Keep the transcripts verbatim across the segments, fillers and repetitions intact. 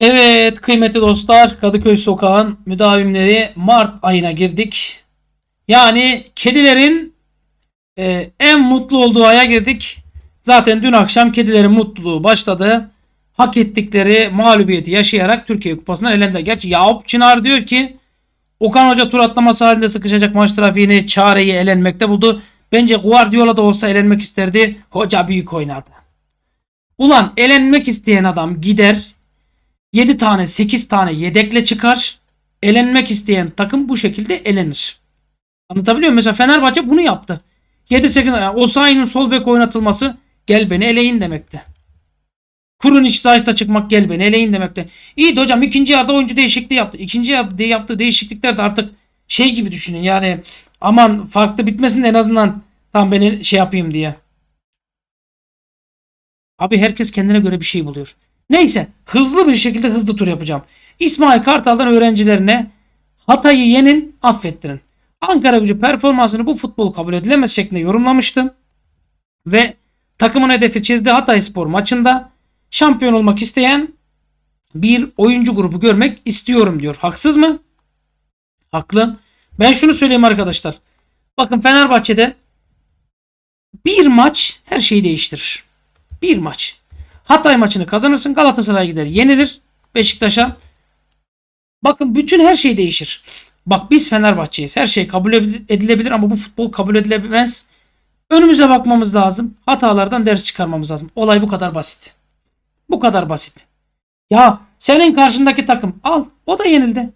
Evet kıymetli dostlar, Kadıköy Sokağı'nın müdavimleri, Mart ayına girdik. Yani kedilerin e, en mutlu olduğu aya girdik. Zaten dün akşam kedilerin mutluluğu başladı. Hak ettikleri mağlubiyeti yaşayarak Türkiye Kupası'ndan elendiler. Gerçi Yakup Çınar diyor ki Okan Hoca tur atlaması halinde sıkışacak maç trafiğini, çareyi elenmekte buldu. Bence Guardiola da olsa elenmek isterdi. Hoca büyük oynadı. Ulan elenmek isteyen adam gider. yedi tane sekiz tane yedekle çıkar. Elenmek isteyen takım bu şekilde elenir. Anlatabiliyor muyum? Mesela Fenerbahçe bunu yaptı. yedi sekiz yani Osayi'nin sol bek oynatılması gel beni eleyin demekti. Krunic sahada çıkmak gel beni eleyin demekti. İyi de hocam ikinci yarıda oyuncu değişikliği yaptı. İkinci yarıda yaptığı değişiklikler de artık şey gibi düşünün yani aman farklı bitmesin de en azından tam beni şey yapayım diye. Abi herkes kendine göre bir şey buluyor. Neyse hızlı bir şekilde hızlı tur yapacağım. İsmail Kartal'dan öğrencilerine Hatay'ı yenin, affettirin. Ankaragücü performansını bu futbol kabul edilemez şeklinde yorumlamıştım. Ve takımın hedefi çizdiği Hatayspor maçında şampiyon olmak isteyen bir oyuncu grubu görmek istiyorum diyor. Haksız mı? Haklı. Ben şunu söyleyeyim arkadaşlar. Bakın Fenerbahçe'de bir maç her şeyi değiştirir. Bir maç. Hatay maçını kazanırsın. Galatasaray'a gider yenilir. Beşiktaş'a. Bakın bütün her şey değişir. Bak biz Fenerbahçe'yiz. Her şey kabul edilebilir ama bu futbol kabul edilemez. Önümüze bakmamız lazım. Hatalardan ders çıkarmamız lazım. Olay bu kadar basit. Bu kadar basit. Ya senin karşındaki takım al. O da yenildi.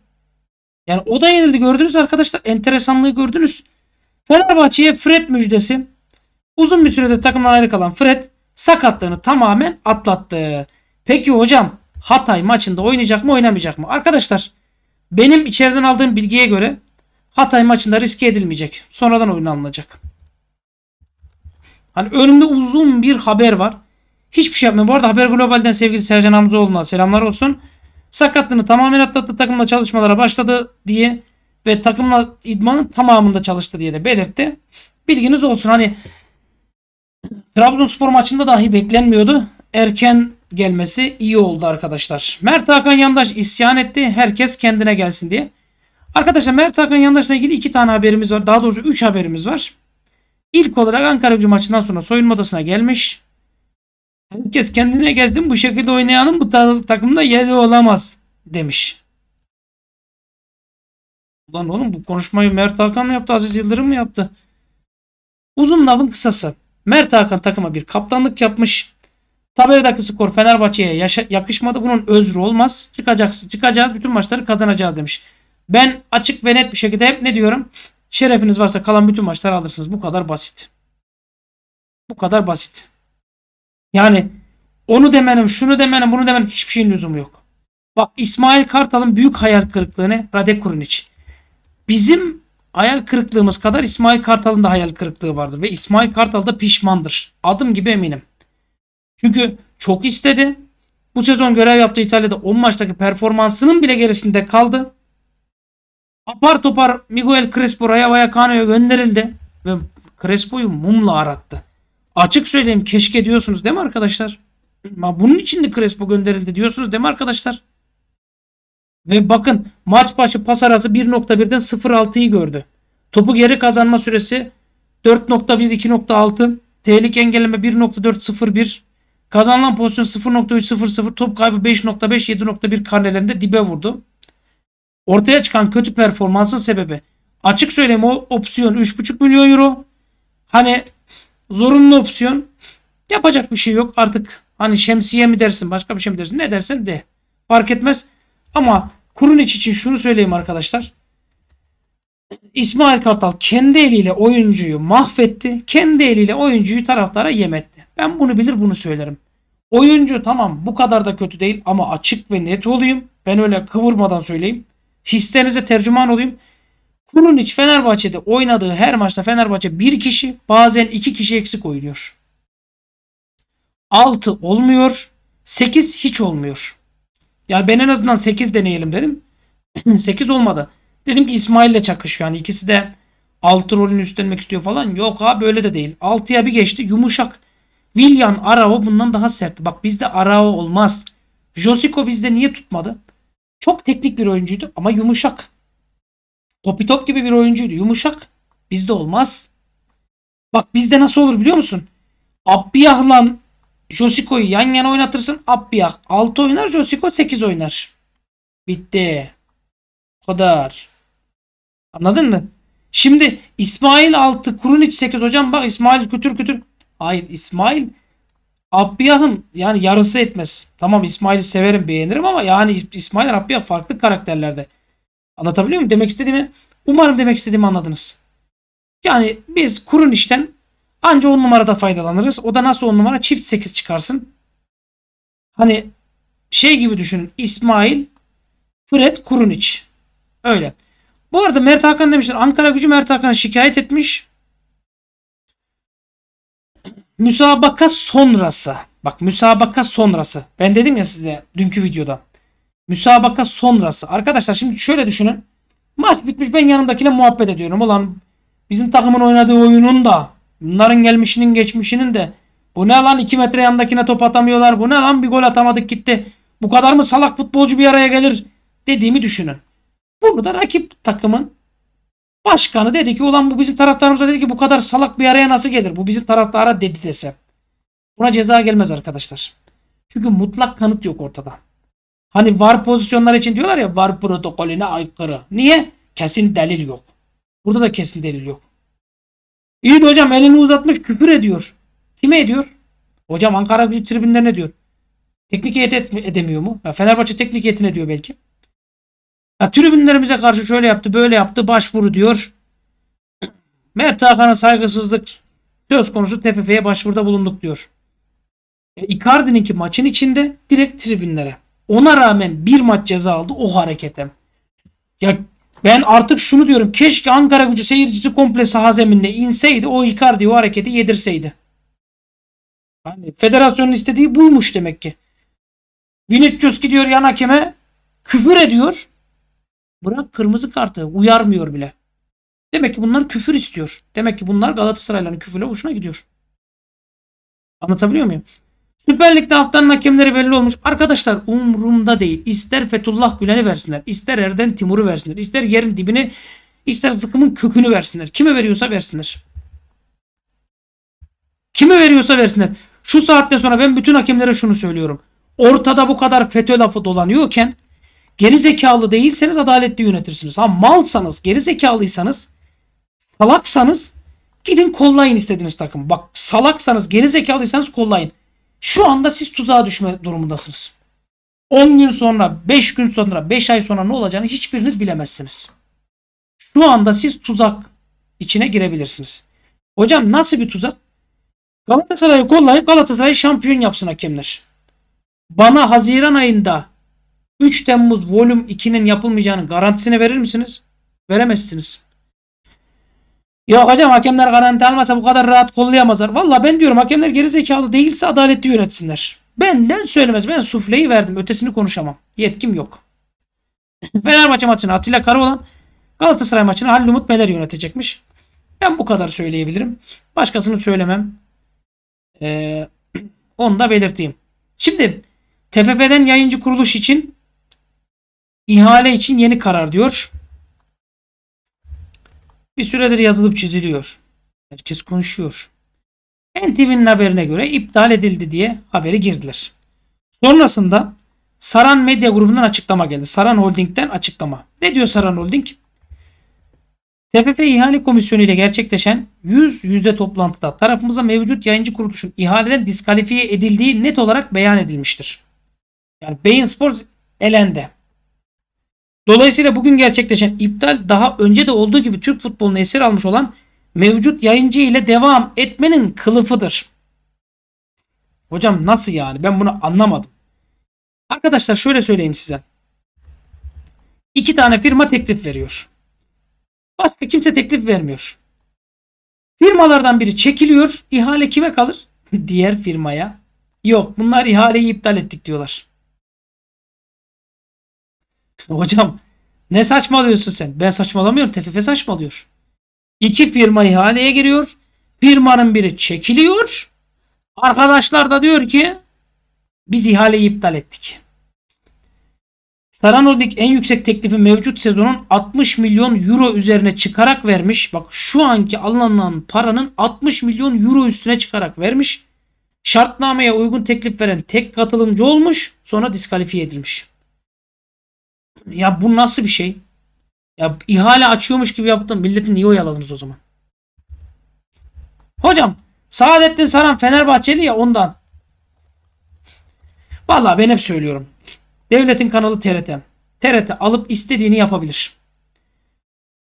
Yani o da yenildi. Gördünüz arkadaşlar. Enteresanlığı gördünüz. Fenerbahçe'ye Fred müjdesi. Uzun bir sürede takımdan ayrı kalan Fred sakatlığını tamamen atlattı. Peki hocam Hatay maçında oynayacak mı oynamayacak mı? Arkadaşlar benim içeriden aldığım bilgiye göre Hatay maçında riske edilmeyecek. Sonradan oyun alınacak. Hani önümde uzun bir haber var. Hiçbir şey yapmıyor. Bu arada Haber Global'den sevgili Sercan Hamzoğlu'na selamlar olsun. Sakatlığını tamamen atlattı. Takımla çalışmalara başladı diye ve takımla idmanın tamamında çalıştı diye de belirtti. Bilginiz olsun. Hani Trabzonspor maçında dahi beklenmiyordu. Erken gelmesi iyi oldu arkadaşlar. Mert Hakan Yandaş isyan etti. Herkes kendine gelsin diye. Arkadaşlar Mert Hakan Yandaş'la ilgili iki tane haberimiz var. Daha doğrusu üç haberimiz var. İlk olarak Ankaragücü maçından sonra soyunma odasına gelmiş. Herkes kendine gelsin, bu şekilde oynayanın bu takımda yeri olamaz demiş. Ulan oğlum bu konuşmayı Mert Hakan mı yaptı, Aziz Yıldırım mı yaptı? Uzun lafın kısası. Mert Hakan takıma bir kaptanlık yapmış. Tabeladaki skor Fenerbahçe'ye yakışmadı. Bunun özrü olmaz. Çıkacaksın, çıkacağız. Bütün maçları kazanacağız demiş. Ben açık ve net bir şekilde hep ne diyorum? Şerefiniz varsa kalan bütün maçları alırsınız. Bu kadar basit. Bu kadar basit. Yani onu demenin, şunu demenin, bunu demenin hiçbir şeyin lüzumu yok. Bak İsmail Kartal'ın büyük hayal kırıklığını Rade Krunic. Bizim hayal kırıklığımız kadar İsmail Kartal'ın da hayal kırıklığı vardır. Ve İsmail Kartal da pişmandır. Adım gibi eminim. Çünkü çok istedi. Bu sezon görev yaptığı İtalya'da on maçtaki performansının bile gerisinde kaldı. Apar topar Miguel Crespo Rayavayacano'ya gönderildi. Ve Crespo'yu mumla arattı. Açık söyleyeyim keşke diyorsunuz değil mi arkadaşlar? Bunun için de Crespo gönderildi diyorsunuz değil mi arkadaşlar? Ve bakın maç başı pas arası bir nokta birden sıfır nokta altıyı gördü. Topu geri kazanma süresi dört nokta bir iki nokta altı. Tehlike engelleme bir nokta dört sıfır bir. Kazanılan pozisyon sıfır nokta üç sıfır sıfır. Top kaybı beş nokta beş yedi nokta bir karnelerinde dibe vurdu. Ortaya çıkan kötü performansın sebebi. Açık söyleyeyim o opsiyon üç buçuk milyon euro. Hani zorunlu opsiyon. Yapacak bir şey yok artık. Hani şemsiye mi dersin, başka bir şey mi dersin, ne dersen de fark etmez. Ama Krunic için şunu söyleyeyim arkadaşlar. İsmail Kartal kendi eliyle oyuncuyu mahvetti. Kendi eliyle oyuncuyu taraftara yemetti. Ben bunu bilir bunu söylerim. Oyuncu tamam bu kadar da kötü değil ama açık ve net olayım. Ben öyle kıvırmadan söyleyeyim. Hislerinize tercüman olayım. Krunic Fenerbahçe'de oynadığı her maçta Fenerbahçe bir kişi bazen iki kişi eksik oynuyor. altı olmuyor. sekiz hiç olmuyor. Yani ben en azından sekiz deneyelim dedim. sekiz olmadı. Dedim ki İsmail'le çakışıyor. Yani ikisi de altı rolünü üstlenmek istiyor falan. Yok abi böyle de değil. altıya bir geçti. Yumuşak. William Arao bundan daha sertti. Bak bizde Arao olmaz. Josico bizde niye tutmadı? Çok teknik bir oyuncuydu ama yumuşak. Topi top gibi bir oyuncuydu. Yumuşak. Bizde olmaz. Bak bizde nasıl olur biliyor musun? Abbiyah'la Josico'yu yan yana oynatırsın. Abbiyah altı oynar. Josico sekiz oynar. Bitti. Bu kadar. Anladın mı? Şimdi İsmail altı, Krunic sekiz. Hocam bak İsmail kütür kütür. Hayır İsmail Abbiyah'ın yani yarısı etmez. Tamam İsmail'i severim beğenirim ama yani İsmail Abbiyah farklı karakterlerde. Anlatabiliyor muyum? Demek istediğimi umarım demek istediğimi anladınız. Yani biz Krunic'ten anca on numarada faydalanırız. O da nasıl on numara? Çift sekiz çıkarsın. Hani şey gibi düşünün. İsmail, Fred, Krunic. Öyle. Bu arada Mert Hakan demişler. Ankaragücü Mert Hakan'a şikayet etmiş. Müsabaka sonrası. Bak müsabaka sonrası. Ben dedim ya size dünkü videoda. Müsabaka sonrası. Arkadaşlar şimdi şöyle düşünün. Maç bitmiş. Ben yanımdakiyle muhabbet ediyorum. Ulan bizim takımın oynadığı oyunun da bunların gelmişinin geçmişinin de bu ne lan iki metre yandakine top atamıyorlar. Bu ne lan bir gol atamadık gitti. Bu kadar mı salak futbolcu bir araya gelir dediğimi düşünün. Bunu da rakip takımın başkanı dedi ki ulan bu bizim taraftarımıza dedi ki bu kadar salak bir araya nasıl gelir? Bu bizim taraftara dedi dese. Buna ceza gelmez arkadaşlar. Çünkü mutlak kanıt yok ortada. Hani var pozisyonlar için diyorlar ya var protokolüne aykırı. Niye? Kesin delil yok. Burada da kesin delil yok. İyi de hocam elini uzatmış küfür ediyor. Kime ediyor? Hocam Ankaragücü tribünlerine diyor. Teknik heyet edemiyor mu? Ya Fenerbahçe teknik heyetine diyor belki. Ya tribünlerimize karşı şöyle yaptı böyle yaptı başvuru diyor. Mert Hakan'a saygısızlık söz konusu T F F'ye başvuruda bulunduk diyor. E, Icardi'ninki maçın içinde direkt tribünlere. Ona rağmen bir maç ceza aldı o harekete. Ya ben artık şunu diyorum. Keşke Ankaragücü seyircisi komple saha zeminine inseydi. O Icardi o hareketi yedirseydi. Yani federasyonun istediği buymuş demek ki. bin üç yüz gidiyor yan hakeme. Küfür ediyor. Bırak kırmızı kartı. Uyarmıyor bile. Demek ki bunlar küfür istiyor. Demek ki bunlar Galatasaraylıların küfürle hoşuna gidiyor. Anlatabiliyor muyum? Süper Lig'de haftanın hakemleri belli olmuş. Arkadaşlar umurumda değil. İster Fethullah Gülen'i versinler. İster Erden Timur'u versinler. İster yerin dibini, ister zıkkımın kökünü versinler. Kime veriyorsa versinler. Kime veriyorsa versinler. Şu saatten sonra ben bütün hakemlere şunu söylüyorum. Ortada bu kadar FETÖ lafı dolanıyorken geri zekalı değilseniz adaletli yönetirsiniz. Ha malsanız, geri zekalıysanız, salaksanız gidin kollayın istediğiniz takım. Bak salaksanız, geri zekalıysanız kollayın. Şu anda siz tuzağa düşme durumundasınız. on gün sonra, beş gün sonra, beş ay sonra ne olacağını hiçbiriniz bilemezsiniz. Şu anda siz tuzak içine girebilirsiniz. Hocam nasıl bir tuzak? Galatasaray'ı kollayıp Galatasaray'ı şampiyon yapsın hakemler. Bana Haziran ayında üç Temmuz Volüm ikinin yapılmayacağının garantisini verir misiniz? Veremezsiniz. Ya hocam hakemler garanti almasa bu kadar rahat kollayamazlar. Valla ben diyorum hakemler gerizekalı değilse adaletli yönetsinler. Benden söylemez. Ben sufleyi verdim. Ötesini konuşamam. Yetkim yok. Fenerbahçe maçını Atilla Karaoğlan, Galatasaray maçını Halil Umut Meler yönetecekmiş. Ben bu kadar söyleyebilirim. Başkasını söylemem. Ee, onu da belirteyim. Şimdi T F F'den yayıncı kuruluş için ihale için yeni karar diyor. Bir süredir yazılıp çiziliyor. Herkes konuşuyor. N T V'nin haberine göre iptal edildi diye haberi girdiler. Sonrasında Saran Medya grubundan açıklama geldi. Saran Holding'den açıklama. Ne diyor Saran Holding? T F F İhale Komisyonu ile gerçekleşen yüz yüzde toplantıda tarafımıza mevcut yayıncı kuruluşun ihaleden diskalifiye edildiği net olarak beyan edilmiştir. Yani Bein Sports elendi. Dolayısıyla bugün gerçekleşen iptal daha önce de olduğu gibi Türk futbolunu esir almış olan mevcut yayıncı ile devam etmenin kılıfıdır. Hocam nasıl yani? Ben bunu anlamadım. Arkadaşlar şöyle söyleyeyim size. İki tane firma teklif veriyor. Başka kimse teklif vermiyor. Firmalardan biri çekiliyor. İhale kime kalır? Diğer firmaya. Yok bunlar ihaleyi iptal ettik diyorlar. Hocam ne saçmalıyorsun sen? Ben saçmalamıyorum. T F F saçmalıyor. İki firma ihaleye giriyor. Firmanın biri çekiliyor. Arkadaşlar da diyor ki biz ihaleyi iptal ettik. Saran Holding en yüksek teklifi mevcut sezonun altmış milyon euro üzerine çıkarak vermiş. Bak şu anki alınan paranın altmış milyon euro üstüne çıkarak vermiş. Şartnameye uygun teklif veren tek katılımcı olmuş. Sonra diskalifiye edilmiş. Ya bu nasıl bir şey? Ya ihale açıyormuş gibi yaptım. Milleti niye oyaladınız o zaman? Hocam Saadettin Saran Fenerbahçeli ya ondan. Vallahi ben hep söylüyorum. Devletin kanalı T R T. T R T alıp istediğini yapabilir.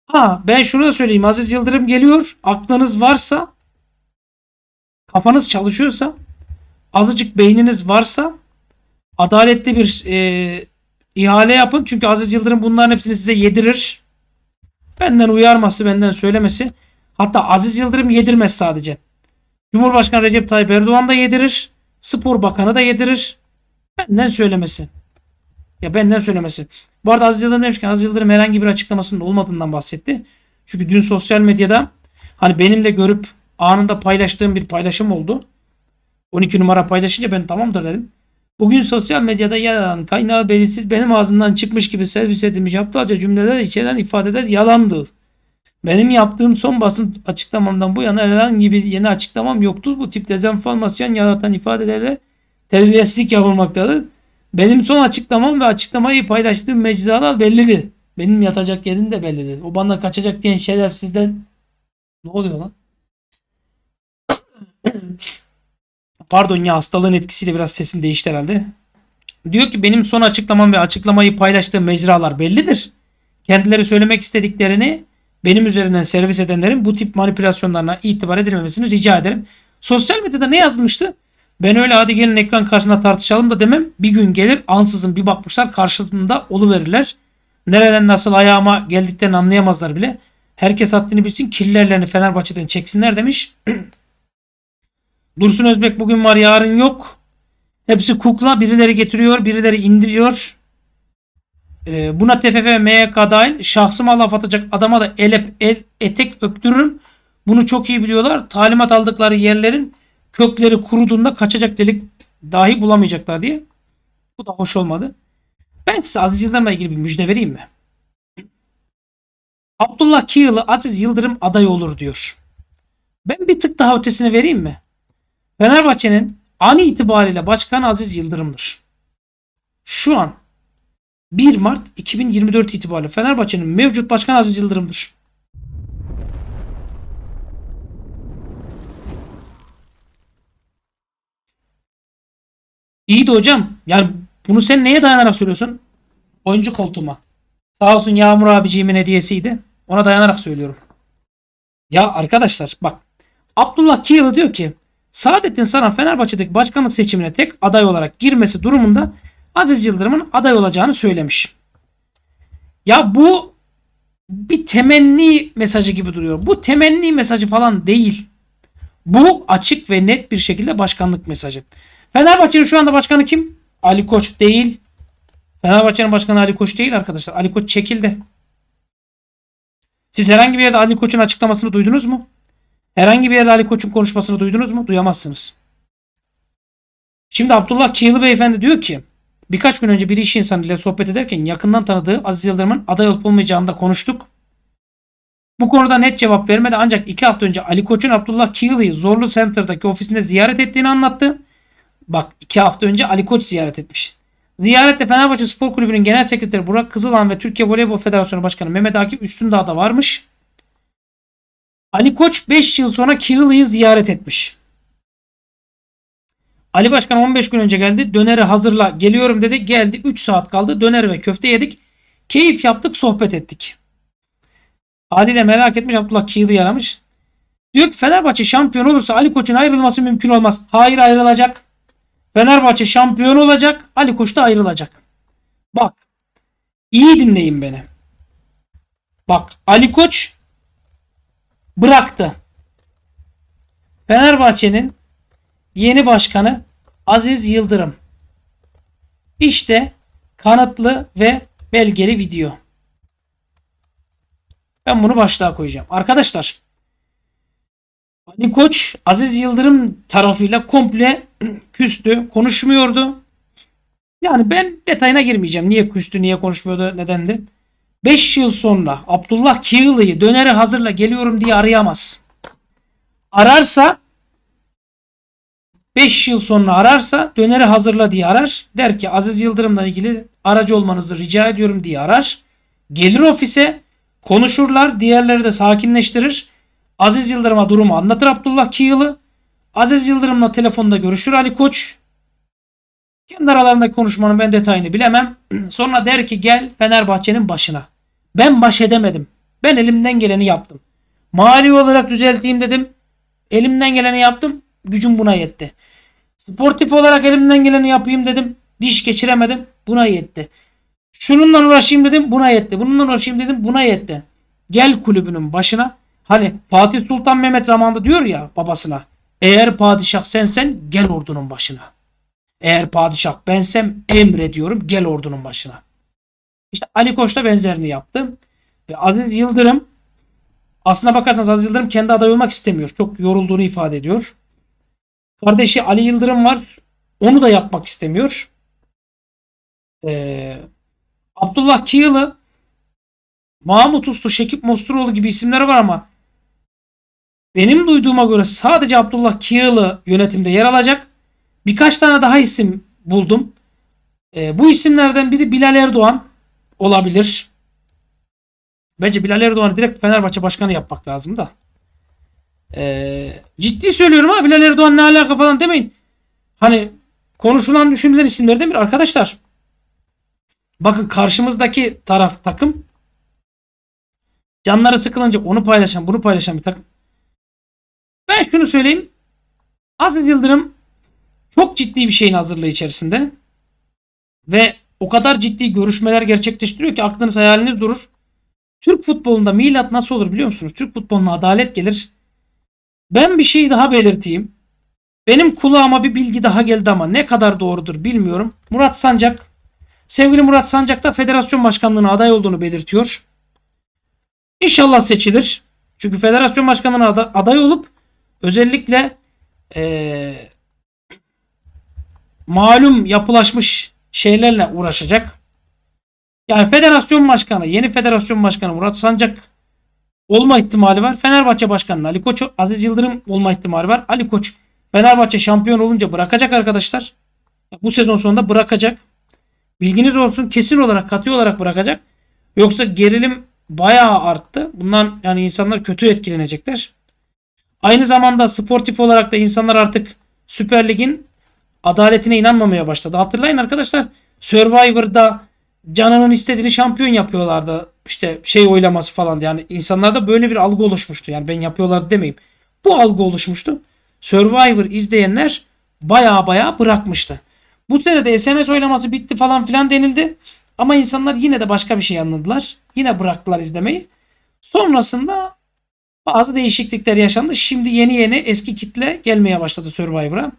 Ha ben şunu da söyleyeyim. Aziz Yıldırım geliyor. Aklınız varsa, kafanız çalışıyorsa, azıcık beyniniz varsa adaletli bir e, ihale yapın. Çünkü Aziz Yıldırım bunların hepsini size yedirir. Benden uyarması, benden söylemesi. Hatta Aziz Yıldırım yedirmez sadece. Cumhurbaşkanı Recep Tayyip Erdoğan da yedirir. Spor Bakanı da yedirir. Benden söylemesi. Ya benden söylemesi. Bu arada Aziz Yıldırım demişken Aziz Yıldırım herhangi bir açıklamasının olmadığından bahsetti. Çünkü dün sosyal medyada hani benimle görüp anında paylaştığım bir paylaşım oldu. on iki numara paylaşınca ben tamamdır dedim. Bugün sosyal medyada yalan kaynağı belirsiz benim ağzımdan çıkmış gibi servis edilmiş aptalca cümleler içeren ifadeler yalandı. Benim yaptığım son basın açıklamamdan bu yana herhangi bir yeni açıklamam yoktu. Bu tip dezenformasyon yaratan ifadelerle terbiyesizlik yapılmaktadır. Benim son açıklamam ve açıklamayı paylaştığım mecralar bellidir. Benim yatacak yerim de bellidir. O bana kaçacak diyen şerefsizden ne oluyor lan? Pardon ya, hastalığın etkisiyle biraz sesim değişti herhalde. Diyor ki benim son açıklamam ve açıklamayı paylaştığım mecralar bellidir. Kendileri söylemek istediklerini benim üzerinden servis edenlerin bu tip manipülasyonlarına itibar edilmemesini rica ederim. Sosyal medyada ne yazılmıştı? Ben öyle hadi gelin ekran karşısında tartışalım da demem. Bir gün gelir ansızın bir bakmışlar karşılığında oluverirler. Nereden nasıl ayağıma geldiklerini anlayamazlar bile. Herkes haddini bilsin, kirlerlerini Fenerbahçe'den çeksinler demiş. Dursun Özbek bugün var yarın yok. Hepsi kukla, birileri getiriyor birileri indiriyor. Ee, buna T F F M Y K dahil şahsıma laf atacak adama da elep el, etek öptürürüm. Bunu çok iyi biliyorlar. Talimat aldıkları yerlerin kökleri kuruduğunda kaçacak delik dahi bulamayacaklar diye. Bu da hoş olmadı. Ben size Aziz Yıldırım'la ilgili bir müjde vereyim mi? Abdullah Kiğılı Aziz Yıldırım aday olur diyor. Ben bir tık daha ötesini vereyim mi? Fenerbahçe'nin an itibariyle başkanı Aziz Yıldırım'dır. Şu an bir Mart iki bin yirmi dört itibariyle Fenerbahçe'nin mevcut başkanı Aziz Yıldırım'dır. İyi de hocam yani bunu sen neye dayanarak söylüyorsun? Oyuncu koltuğuma. Sağ olsun Yağmur abiciğimin hediyesiydi. Ona dayanarak söylüyorum. Ya arkadaşlar bak. Abdullah Kiğılı diyor ki Saadettin Saran Fenerbahçe'deki başkanlık seçimine tek aday olarak girmesi durumunda Aziz Yıldırım'ın aday olacağını söylemiş. Ya bu bir temenni mesajı gibi duruyor. Bu temenni mesajı falan değil. Bu açık ve net bir şekilde başkanlık mesajı. Fenerbahçe'nin şu anda başkanı kim? Ali Koç değil. Fenerbahçe'nin başkanı Ali Koç değil arkadaşlar. Ali Koç çekildi. Siz herhangi bir yerde Ali Koç'un açıklamasını duydunuz mu? Herhangi bir yerde Ali Koç'un konuşmasını duydunuz mu? Duyamazsınız. Şimdi Abdullah Kiğılı beyefendi diyor ki birkaç gün önce bir iş insanıyla sohbet ederken yakından tanıdığı Aziz Yıldırım'ın aday olup olmayacağını da konuştuk. Bu konuda net cevap vermedi ancak iki hafta önce Ali Koç'un Abdullah Kiğılı'yı Zorlu Center'daki ofisinde ziyaret ettiğini anlattı. Bak iki hafta önce Ali Koç ziyaret etmiş. Ziyarette Fenerbahçe Spor Kulübü'nün Genel Sekreteri Burak Kızılhan ve Türkiye Voleybol Federasyonu Başkanı Mehmet Akif Üstündağ da varmış. Ali Koç beş yıl sonra Kiğılı'yı ziyaret etmiş. Ali Başkan on beş gün önce geldi. Döneri hazırla geliyorum dedi. Geldi, üç saat kaldı. Döner ve köfte yedik. Keyif yaptık, sohbet ettik. Haliyle merak etmiş Abdullah Kiğılı'yı aramış. Diyor ki Fenerbahçe şampiyon olursa Ali Koç'un ayrılması mümkün olmaz. Hayır, ayrılacak. Fenerbahçe şampiyon olacak. Ali Koç da ayrılacak. Bak. İyi dinleyin beni. Bak Ali Koç bıraktı. Fenerbahçe'nin yeni başkanı Aziz Yıldırım. İşte kanıtlı ve belgeli video. Ben bunu başlığa koyacağım. Arkadaşlar Ali Koç Aziz Yıldırım tarafıyla komple küstü. Konuşmuyordu. Yani ben detayına girmeyeceğim. Niye küstü, niye konuşmuyordu, nedendi. beş yıl sonra Abdullah Kiğılı'yı döneri hazırla geliyorum diye arayamaz. Ararsa beş yıl sonra ararsa döneri hazırla diye arar. Der ki Aziz Yıldırım'la ilgili aracı olmanızı rica ediyorum diye arar. Gelir ofise, konuşurlar, diğerleri de sakinleştirir. Aziz Yıldırım'a durumu anlatır Abdullah Kiğılı. Aziz Yıldırım'la telefonda görüşür Ali Koç. Kendi aralarındaki konuşmanın ben detayını bilemem. Sonra der ki gel Fenerbahçe'nin başına. Ben baş edemedim. Ben elimden geleni yaptım. Mali olarak düzelteyim dedim. Elimden geleni yaptım. Gücüm buna yetti. Sportif olarak elimden geleni yapayım dedim. Diş geçiremedim. Buna yetti. Şununla uğraşayım dedim. Buna yetti. Bununla uğraşayım dedim. Buna yetti. Gel kulübünün başına. Hani Fatih Sultan Mehmet zamanında diyor ya babasına. Eğer padişah sensen gel ordunun başına. Eğer padişah bensem emrediyorum gel ordunun başına. İşte Ali Koç da benzerini yaptı. Ve Aziz Yıldırım aslına bakarsanız Aziz Yıldırım kendi aday olmak istemiyor. Çok yorulduğunu ifade ediyor. Kardeşi Ali Yıldırım var. Onu da yapmak istemiyor. Ee, Abdullah Kiğılı, Mahmut Uslu, Şekip Mosturoğlu gibi isimler var ama benim duyduğuma göre sadece Abdullah Kiğılı yönetimde yer alacak. Birkaç tane daha isim buldum. Ee, bu isimlerden biri Bilal Erdoğan olabilir. Bence Bilal Erdoğan'ı direkt Fenerbahçe başkanı yapmak lazım da. Ee, ciddi söylüyorum ha, Bilal Erdoğan ne alaka falan demeyin. Hani konuşulan düşünülen isimlerden bir arkadaşlar. Bakın karşımızdaki taraf takım. Canları sıkılınca onu paylaşan bunu paylaşan bir takım. Ben şunu söyleyeyim. Aziz Yıldırım çok ciddi bir şeyin hazırlığı içerisinde. Ve o kadar ciddi görüşmeler gerçekleştiriyor ki aklınız hayaliniz durur. Türk futbolunda milat nasıl olur biliyor musunuz? Türk futboluna adalet gelir. Ben bir şey daha belirteyim. Benim kulağıma bir bilgi daha geldi ama ne kadar doğrudur bilmiyorum. Murat Sancak, sevgili Murat Sancak da federasyon başkanlığına aday olduğunu belirtiyor. İnşallah seçilir. Çünkü federasyon başkanlığına aday olup özellikle ee, malum yapılaşmış şeylerle uğraşacak. Yani federasyon başkanı, yeni federasyon başkanı Murat Sancak olma ihtimali var. Fenerbahçe başkanı Ali Koç, Aziz Yıldırım olma ihtimali var. Ali Koç Fenerbahçe şampiyon olunca bırakacak arkadaşlar. Bu sezon sonunda bırakacak. Bilginiz olsun, kesin olarak, katı olarak bırakacak. Yoksa gerilim bayağı arttı. Bundan yani insanlar kötü etkilenecekler. Aynı zamanda sportif olarak da insanlar artık Süper Lig'in adaletine inanmamaya başladı. Hatırlayın arkadaşlar, Survivor'da canının istediğini şampiyon yapıyorlardı. İşte şey oylaması falan. Yani insanlarda böyle bir algı oluşmuştu. Yani ben yapıyorlardı demeyeyim. Bu algı oluşmuştu. Survivor izleyenler baya baya bırakmıştı. Bu sene de S M S oylaması bitti falan filan denildi. Ama insanlar yine de başka bir şey anladılar. Yine bıraktılar izlemeyi. Sonrasında bazı değişiklikler yaşandı. Şimdi yeni yeni eski kitle gelmeye başladı Survivor'a.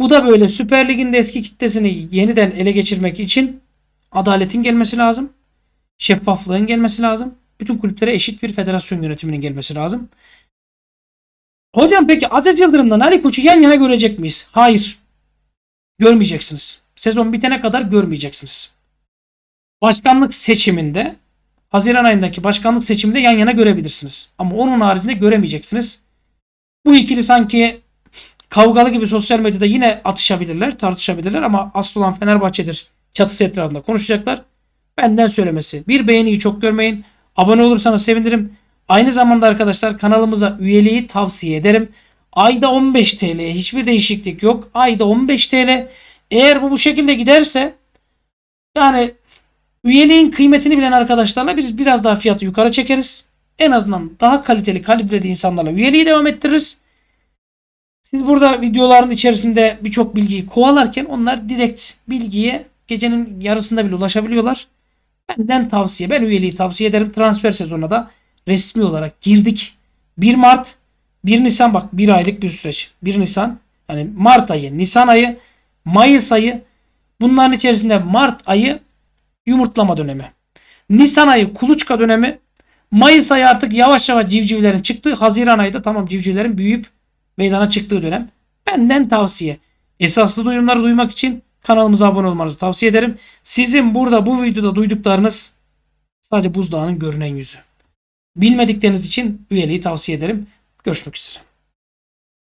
Bu da böyle Süper Lig'in de eski kitlesini yeniden ele geçirmek için adaletin gelmesi lazım. Şeffaflığın gelmesi lazım. Bütün kulüplere eşit bir federasyon yönetiminin gelmesi lazım. Hocam peki Aziz Yıldırım'dan Ali Koç'u yan yana görecek miyiz? Hayır. Görmeyeceksiniz. Sezon bitene kadar görmeyeceksiniz. Başkanlık seçiminde, Haziran ayındaki başkanlık seçiminde yan yana görebilirsiniz. Ama onun haricinde göremeyeceksiniz. Bu ikili sanki kavgalı gibi sosyal medyada yine atışabilirler, tartışabilirler ama asıl olan Fenerbahçe'dir. Çatısı etrafında konuşacaklar. Benden söylemesi. Bir beğeniyi çok görmeyin. Abone olursanız sevinirim. Aynı zamanda arkadaşlar kanalımıza üyeliği tavsiye ederim. Ayda on beş Türk Lirası. Hiçbir değişiklik yok. Ayda on beş Türk Lirası. Eğer bu bu şekilde giderse yani üyeliğin kıymetini bilen arkadaşlarla biz biraz daha fiyatı yukarı çekeriz. En azından daha kaliteli, kalibreli insanlarla üyeliği devam ettiririz. Siz burada videoların içerisinde birçok bilgiyi kovalarken onlar direkt bilgiye gecenin yarısında bile ulaşabiliyorlar. Benden tavsiye. Ben üyeliği tavsiye ederim. Transfer sezonuna da resmi olarak girdik. bir Mart, bir Nisan bak bir aylık bir süreç. bir Nisan yani Mart ayı, Nisan ayı, Mayıs ayı. Bunların içerisinde Mart ayı yumurtlama dönemi. Nisan ayı kuluçka dönemi. Mayıs ayı artık yavaş yavaş civcivlerin çıktığı. Haziran ayı da tamam civcivlerin büyüyüp meydana çıktığı dönem. Benden tavsiye. Esaslı duyumları duymak için Kanalımıza abone olmanızı tavsiye ederim. Sizin burada bu videoda duyduklarınız sadece buzdağının görünen yüzü. Bilmedikleriniz için üyeliği tavsiye ederim. Görüşmek üzere.